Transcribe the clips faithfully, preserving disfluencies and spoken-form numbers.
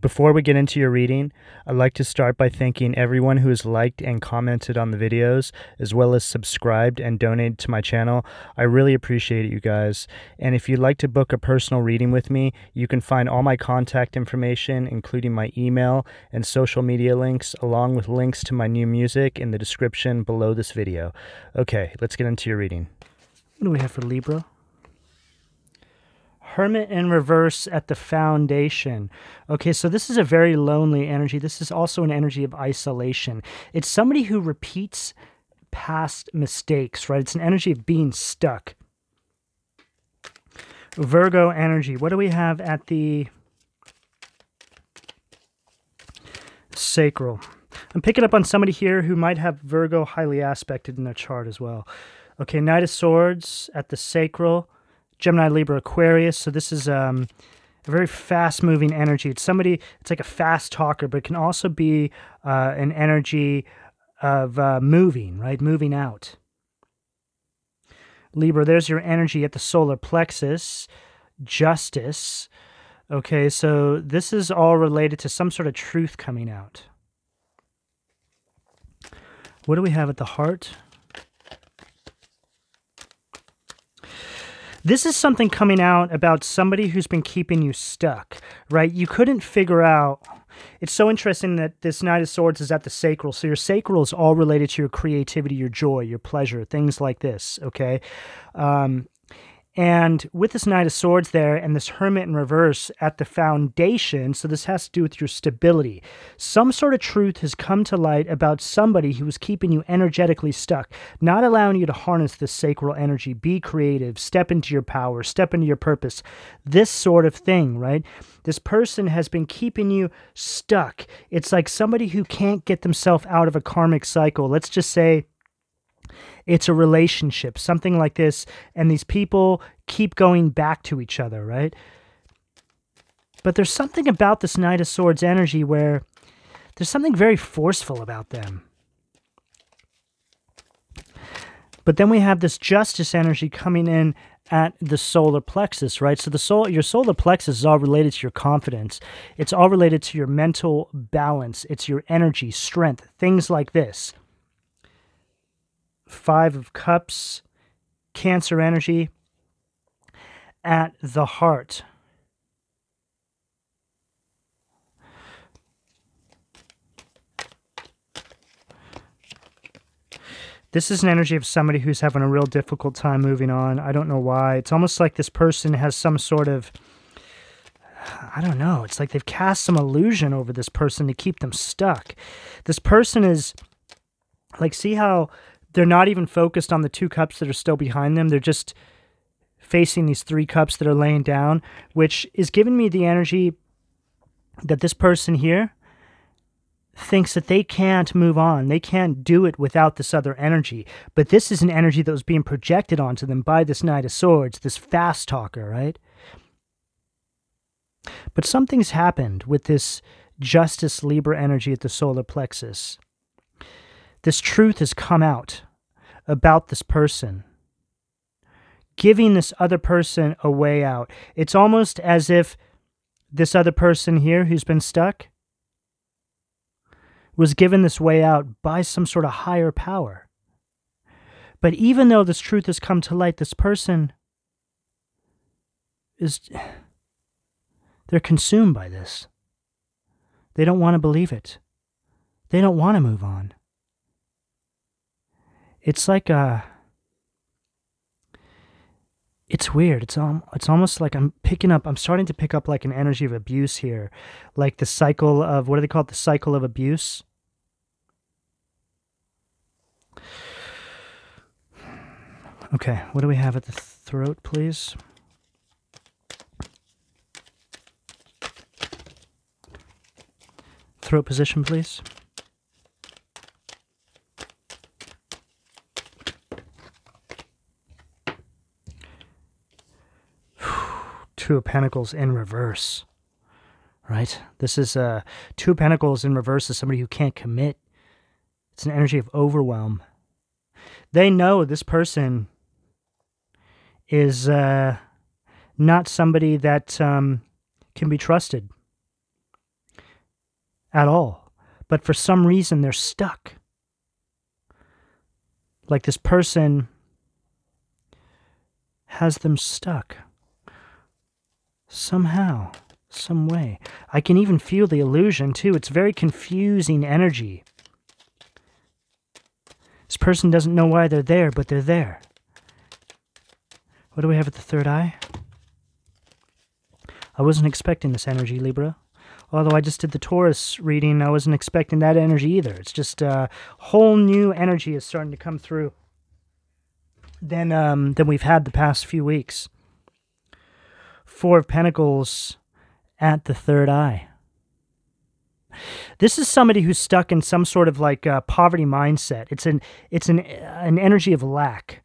Before we get into your reading, I'd like to start by thanking everyone who has liked and commented on the videos, as well as subscribed and donated to my channel. I really appreciate it, you guys. And if you'd like to book a personal reading with me, you can find all my contact information, including my email and social media links, along with links to my new music in the description below this video. Okay, let's get into your reading. What do we have for Libra? Hermit in reverse at the foundation. Okay, so this is a very lonely energy. This is also an energy of isolation. It's somebody who repeats past mistakes, right? It's an energy of being stuck. Virgo energy. What do we have at the sacral? I'm picking up on somebody here who might have Virgo highly aspected in their chart as well. Okay, Knight of Swords at the sacral. Gemini, Libra, Aquarius. So this is um, a very fast-moving energy. It's somebody, it's like a fast talker, but it can also be uh, an energy of uh, moving, right? Moving out. Libra, there's your energy at the solar plexus. Justice. Okay, so this is all related to some sort of truth coming out. What do we have at the heart? This is something coming out about somebody who's been keeping you stuck, right? You couldn't figure out. It's so interesting that this Knight of Swords is at the sacral. So your sacral is all related to your creativity, your joy, your pleasure, things like this, okay? Um, and with this Knight of Swords there and this Hermit in reverse at the foundation, so this has to do with your stability. Some sort of truth has come to light about somebody who was keeping you energetically stuck, not allowing you to harness this sacral energy, be creative, step into your power, step into your purpose, this sort of thing, right? This person has been keeping you stuck. It's like somebody who can't get themselves out of a karmic cycle. Let's just say it's a relationship, something like this, and these people keep going back to each other, right? But there's something about this Knight of Swords energy where there's something very forceful about them. But then we have this Justice energy coming in at the solar plexus, right? So the soul, your solar plexus is all related to your confidence. It's all related to your mental balance. It's your energy, strength, things like this. Five of Cups, Cancer energy at the heart. This is an energy of somebody who's having a real difficult time moving on. I don't know why. It's almost like this person has some sort of, I don't know, it's like they've cast some illusion over this person to keep them stuck. This person is, like, see how they're not even focused on the two cups that are still behind them. They're just facing these three cups that are laying down, which is giving me the energy that this person here thinks that they can't move on. They can't do it without this other energy. But this is an energy that was being projected onto them by this Knight of Swords, this fast talker, right? But something's happened with this Justice Libra energy at the solar plexus. This truth has come out about this person, giving this other person a way out. It's almost as if this other person here who's been stuck was given this way out by some sort of higher power. But even though this truth has come to light, this person is, they're consumed by this. They don't want to believe it. They don't want to move on. It's like a, it's weird. It's um, it's almost like I'm picking up, I'm starting to pick up like an energy of abuse here. Like the cycle of, what do they call it? The cycle of abuse. Okay, what do we have at the throat, please? Throat position, please. Two of Pentacles in reverse, right? This is a uh, Two of Pentacles in reverse is somebody who can't commit. It's an energy of overwhelm. They know this person is uh, not somebody that um, can be trusted. at all. But for some reason, they're stuck. Like this person has them stuck. Somehow, some way. I can even feel the illusion too. It's very confusing energy. This person doesn't know why they're there, but they're there. What do we have at the third eye? I wasn't expecting this energy, Libra. Although I just did the Taurus reading, I wasn't expecting that energy either. It's just a uh, whole new energy is starting to come through than, um, than we've had the past few weeks. Four of Pentacles at the third eye. This is somebody who's stuck in some sort of like uh, poverty mindset. It's an it's an an energy of lack.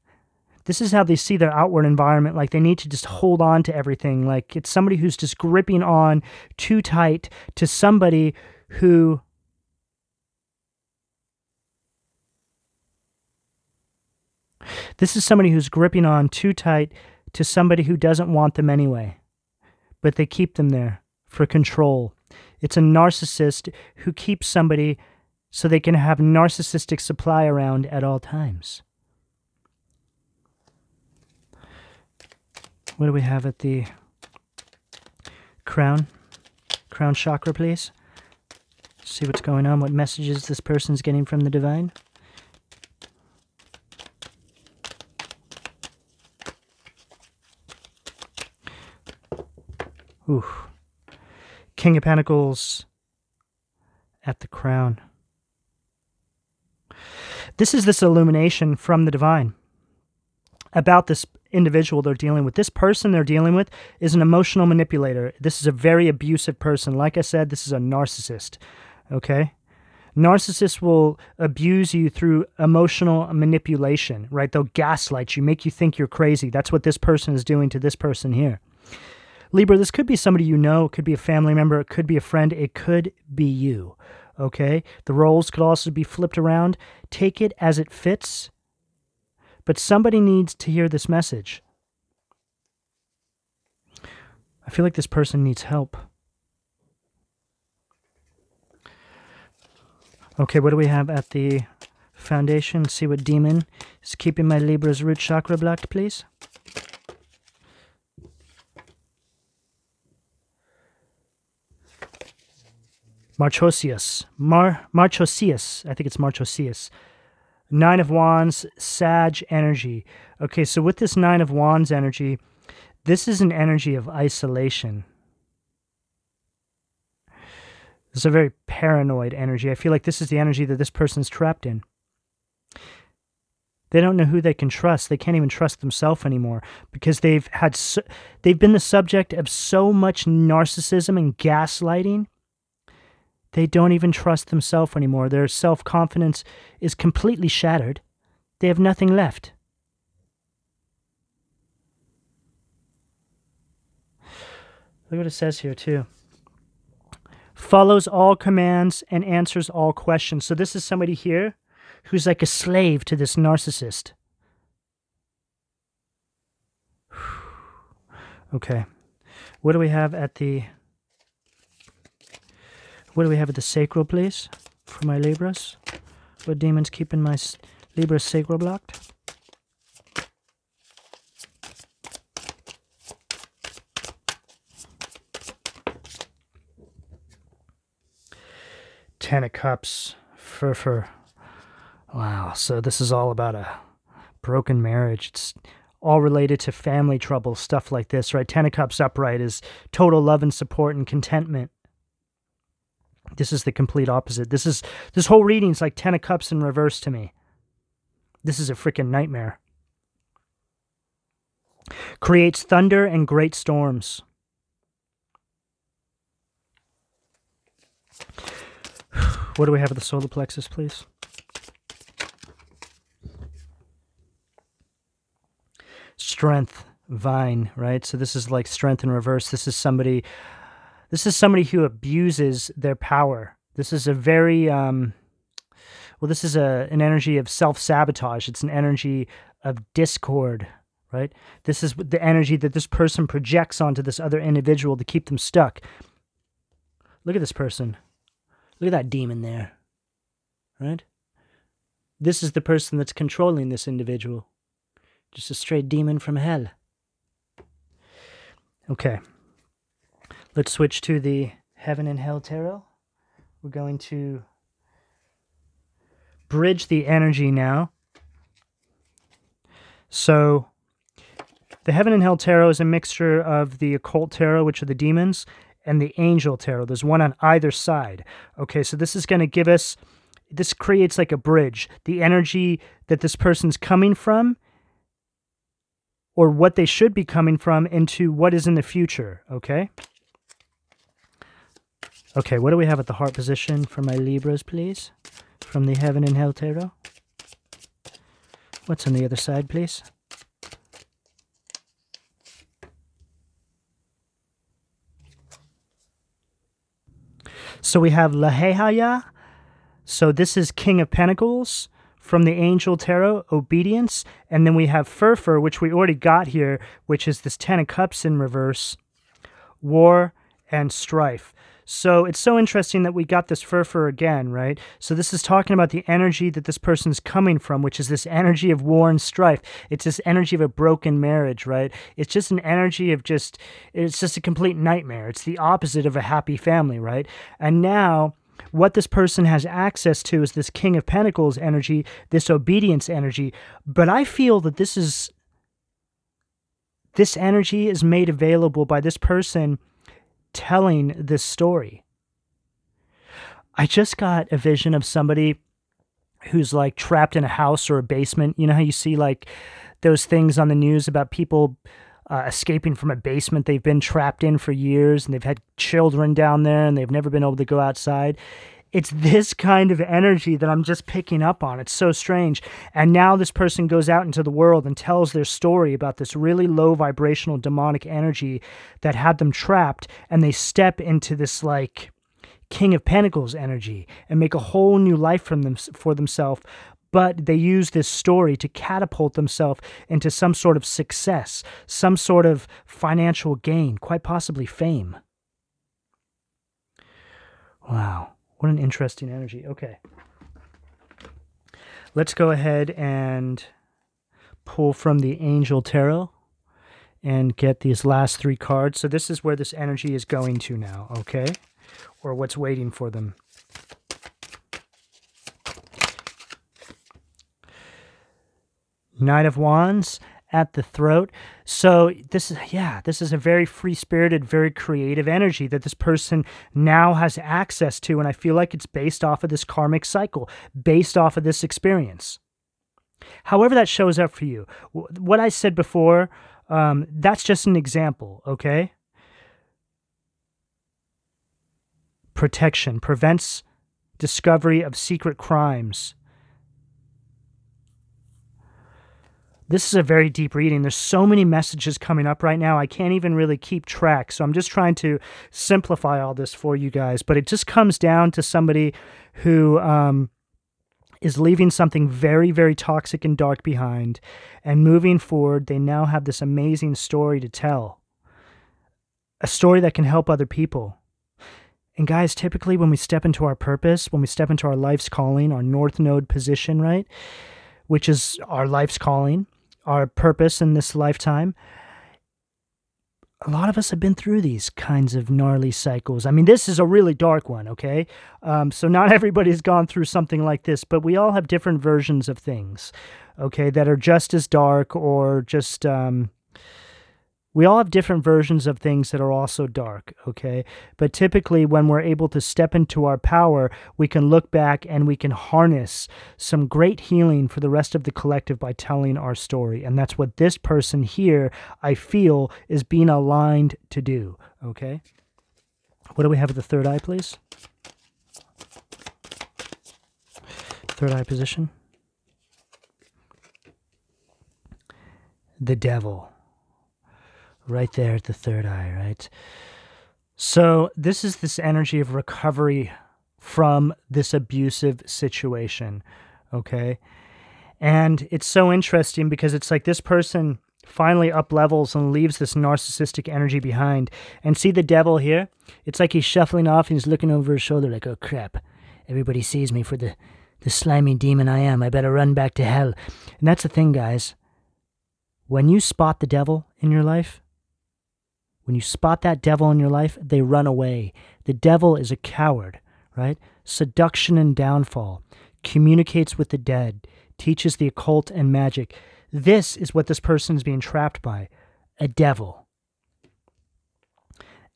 This is how they see their outward environment. Like they need to just hold on to everything. Like it's somebody who's just gripping on too tight to somebody who This is somebody who's gripping on too tight to somebody who doesn't want them anyway. But they keep them there for control. It's a narcissist who keeps somebody so they can have narcissistic supply around at all times. What do we have at the crown? Crown chakra, please. See what's going on, what messages this person's getting from the divine. Ooh. King of Pentacles at the crown. This is this illumination from the divine about this individual they're dealing with. This person they're dealing with is an emotional manipulator. This is a very abusive person. Like I said, this is a narcissist, okay? Narcissists will abuse you through emotional manipulation, right? They'll gaslight you, make you think you're crazy. That's what this person is doing to this person here. Libra, this could be somebody you know. It could be a family member. It could be a friend. It could be you, okay? The roles could also be flipped around. Take it as it fits. But somebody needs to hear this message. I feel like this person needs help. Okay, what do we have at the foundation? See what demon is keeping my Libra's root chakra blocked, please. Marchosias. Mar Marchosias. I think it's Marchosias. Nine of Wands, Sag energy. Okay, so with this Nine of Wands energy, this is an energy of isolation. It's a very paranoid energy. I feel like this is the energy that this person's trapped in. They don't know who they can trust. They can't even trust themselves anymore because they've had so, they've been the subject of so much narcissism and gaslighting. They don't even trust themselves anymore. Their self-confidence is completely shattered. They have nothing left. Look what it says here too. Follows all commands and answers all questions. So this is somebody here who's like a slave to this narcissist. Okay. What do we have at the... What do we have at the sacral, please, for my Libras? What demon's keeping my Libra's sacral blocked? Ten of Cups, Furfur. Wow, so this is all about a broken marriage. It's all related to family trouble, stuff like this, right? Ten of Cups upright is total love and support and contentment. This is the complete opposite. This is this whole reading is like Ten of Cups in reverse to me. This is a freaking nightmare. Creates thunder and great storms. What do we have at the solar plexus, please? Strength, vine, right? So this is like strength in reverse. This is somebody... This is somebody who abuses their power. This is a very, um, well, this is a, an energy of self-sabotage. It's an energy of discord, right? This is the energy that this person projects onto this other individual to keep them stuck. Look at this person. Look at that demon there, right? This is the person that's controlling this individual. Just a straight demon from hell. Okay. Let's switch to the Heaven and Hell Tarot. We're going to bridge the energy now. So, the Heaven and Hell Tarot is a mixture of the Occult Tarot, which are the demons, and the Angel Tarot. There's one on either side. Okay, so this is going to give us, this creates like a bridge. The energy that this person's coming from, or what they should be coming from, into what is in the future, okay? Okay, what do we have at the heart position for my Libras, please? From the Heaven and Hell Tarot. What's on the other side, please? So we have Lahehaya. So this is King of Pentacles. From the Angel Tarot, obedience. And then we have Furfur, which we already got here, which is this Ten of Cups in reverse, war and strife. So it's so interesting that we got this Furfur again, right? So this is talking about the energy that this person's coming from, which is this energy of war and strife. It's this energy of a broken marriage, right? It's just an energy of just, it's just a complete nightmare. It's the opposite of a happy family, right? And now, what this person has access to is this King of Pentacles energy, this obedience energy. But I feel that this is, this energy is made available by this person telling this story. I just got a vision of somebody who's like trapped in a house or a basement. You know how you see like those things on the news about people Uh, escaping from a basement they've been trapped in for years, and they've had children down there, and they've never been able to go outside. It's this kind of energy that I'm just picking up on. It's so strange. And now this person goes out into the world and tells their story about this really low vibrational demonic energy that had them trapped, and they step into this like King of Pentacles energy and make a whole new life from them for themselves. But they use this story to catapult themselves into some sort of success, some sort of financial gain, quite possibly fame. Wow, what an interesting energy. Okay, let's go ahead and pull from the Angel Tarot and get these last three cards. So this is where this energy is going to now, okay? Or what's waiting for them. Knight of Wands at the throat. So this is, yeah, this is a very free-spirited, very creative energy that this person now has access to, and I feel like it's based off of this karmic cycle, based off of this experience. However that shows up for you. What I said before, um, that's just an example, okay? Protection prevents discovery of secret crimes. This is a very deep reading. There's so many messages coming up right now. I can't even really keep track. So I'm just trying to simplify all this for you guys. But it just comes down to somebody who um, is leaving something very, very toxic and dark behind. And moving forward, they now have this amazing story to tell. A story that can help other people. And guys, typically when we step into our purpose, when we step into our life's calling, our North Node position, right? Which is our life's calling, our purpose in this lifetime. A lot of us have been through these kinds of gnarly cycles. I mean, this is a really dark one, okay? Um, so not everybody's gone through something like this, but we all have different versions of things, okay, that are just as dark or just... Um, we all have different versions of things that are also dark, okay? But typically when we're able to step into our power, we can look back and we can harness some great healing for the rest of the collective by telling our story. And that's what this person here, I feel, is being aligned to do, okay? What do we have at the third eye, please? Third eye position. The devil. Right there at the third eye, right? So this is this energy of recovery from this abusive situation, okay? And it's so interesting because it's like this person finally up levels and leaves this narcissistic energy behind. And see the devil here? It's like he's shuffling off and he's looking over his shoulder like, oh crap, everybody sees me for the, the slimy demon I am. I better run back to hell. And that's the thing, guys. When you spot the devil in your life, when you spot that devil in your life, they run away. The devil is a coward, right? Seduction and downfall. Communicates with the dead. Teaches the occult and magic. This is what this person is being trapped by. A devil.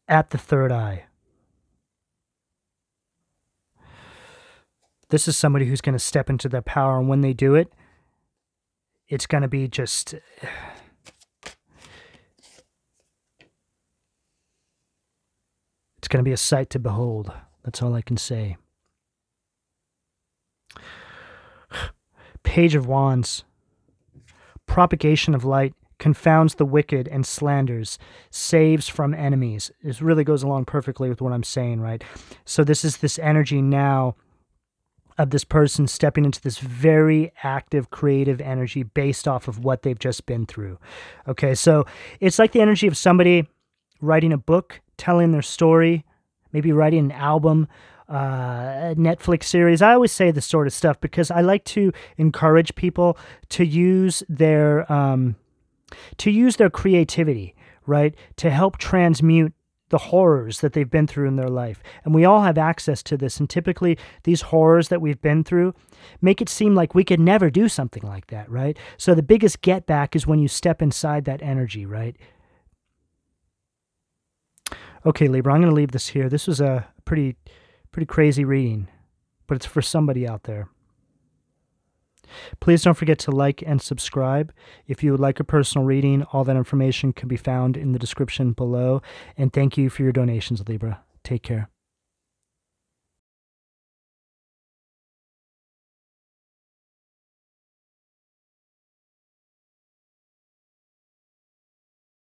At the third eye. This is somebody who's going to step into their power, and when they do it, it's going to be just... it's going to be a sight to behold. That's all I can say. Page of Wands. Propagation of light, confounds the wicked and slanders, saves from enemies. This really goes along perfectly with what I'm saying, right? So this is this energy now of this person stepping into this very active, creative energy based off of what they've just been through. Okay, so it's like the energy of somebody writing a book, telling their story, maybe writing an album, uh, a Netflix series. I always say this sort of stuff because I like to encourage people to use their, um, to use their creativity, right, to help transmute the horrors that they've been through in their life. And we all have access to this. And typically these horrors that we've been through make it seem like we could never do something like that, right? So the biggest get back is when you step inside that energy, right? Okay, Libra, I'm going to leave this here. This was a pretty, pretty crazy reading, but it's for somebody out there. Please don't forget to like and subscribe. If you would like a personal reading, all that information can be found in the description below. And thank you for your donations, Libra. Take care.